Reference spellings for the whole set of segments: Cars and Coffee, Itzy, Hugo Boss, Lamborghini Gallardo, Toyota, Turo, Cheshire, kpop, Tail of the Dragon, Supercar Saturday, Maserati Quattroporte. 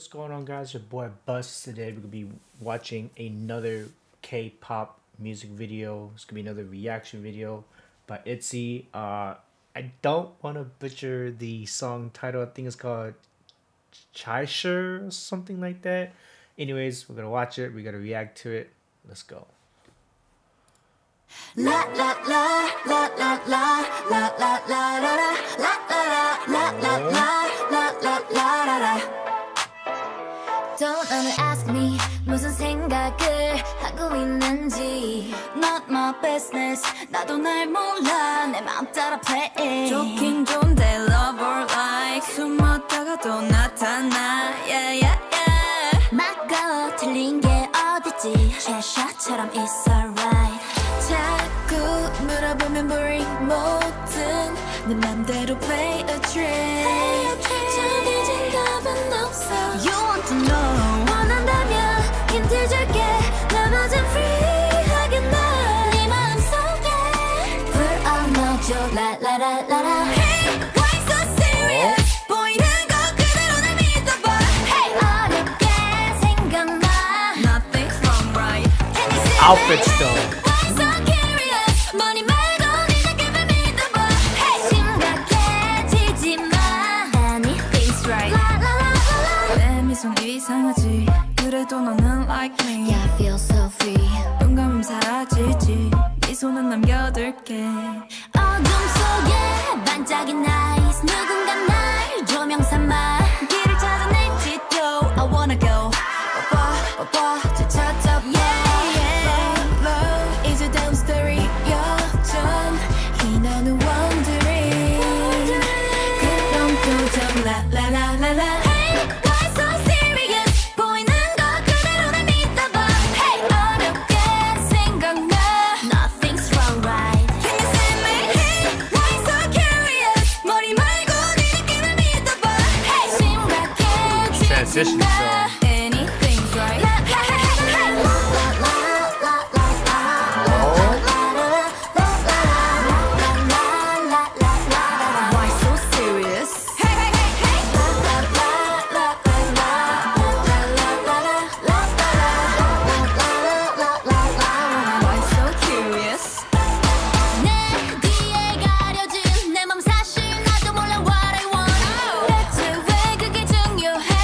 What's going on, guys? Your boy Buzz. Today we're gonna be watching another K-pop music video. It's gonna be another reaction video by Itzy. I don't want to butcher the song title. I think it's called Cheshire or something like that. Anyways, we're gonna watch it. We're gonna react to it. Let's go. La la la la la la la la la la la la la la la la la. Don't ever ask me 무슨 생각을 하고 있는지. Not my business. 나도 날 몰라. 내 마음 따라 play. 좋긴 좋은데 love or like 숨었다가 또 나타나. Yeah yeah yeah. 막가워 틀린 게 어딨지. Cheshire처럼 it's alright. 자꾸 물어보면 boring 모든 내 맘대로 play a trick. 정해진 답은 없어. You want to know. La la la la la. Hey, why so serious? 보이는 거 그대로 날 믿어봐. Hey, 어렵게 생각나. Nothing from right. Can you see outfits me? Though. Why so curious? 머리 말고 네가 그만 믿어봐. Hey, 심각해지지 마. Anything's right. La la la la la. 내 미소 이상하지. 그래도 너는 like me. Yeah, I feel so free. 눈감음 사라지지. 이 손은 남겨둘게. 반짝인 eyes 누군가 날 조명 삼아 길을 찾아낼지도. I wanna go 오빠 찾아. Yeah yeah. Love is a damn story. 여전 희나는 wondering. 그럼 도전. La la la la la. Hey, why so serious? 보이는 거 그대로 날 믿어봐. Hey, 어렵게 생각나. Nothing's wrong right. Can you see me? Hey, transition song. Anything's right. Why so serious? Hey hey hey hey. Why so curious? 내 뒤에 가려진 내 맘 사실 나도 몰라 what I want. 대체 왜 그게 중요해?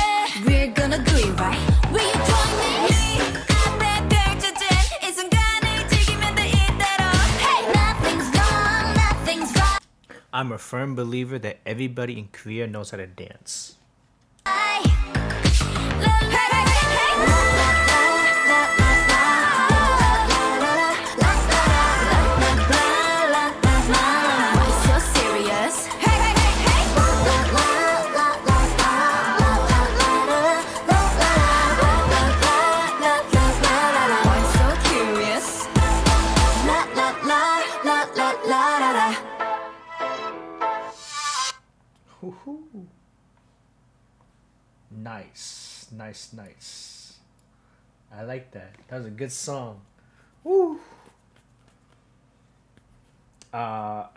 I'm a firm believer that everybody in Korea knows how to dance. Woohoo. Nice, nice, nice. I like that. That was a good song. Woo. I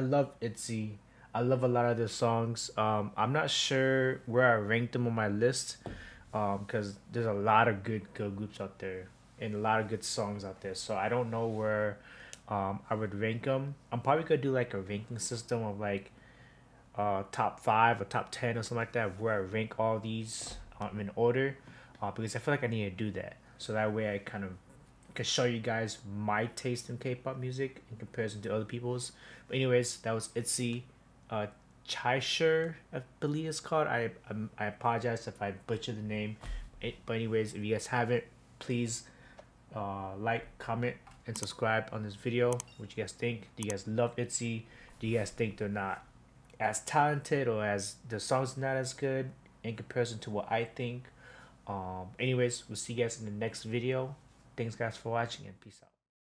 love Itzy. I love a lot of their songs. I'm not sure where I ranked them on my list, because there's a lot of good girl groups out there and a lot of good songs out there. So I don't know where I would rank them. I'm probably gonna do like a ranking system of like top 5 or top 10 or something like that, where I rank all these in order, because I feel like I need to do that, so that way I kind of can show you guys my taste in K-pop music in comparison to other people's. But anyways, that was Itzy. Cheshire, I believe it's called. I apologize if I butchered the name, but anyways, if you guys haven't, please like, comment, and subscribe on this video. What you guys think? Do you guys love Itzy? Do you guys think they're not as talented, or as the songs not as good in comparison to what I think? Anyways, we'll see you guys in the next video. Thanks guys for watching, and peace out.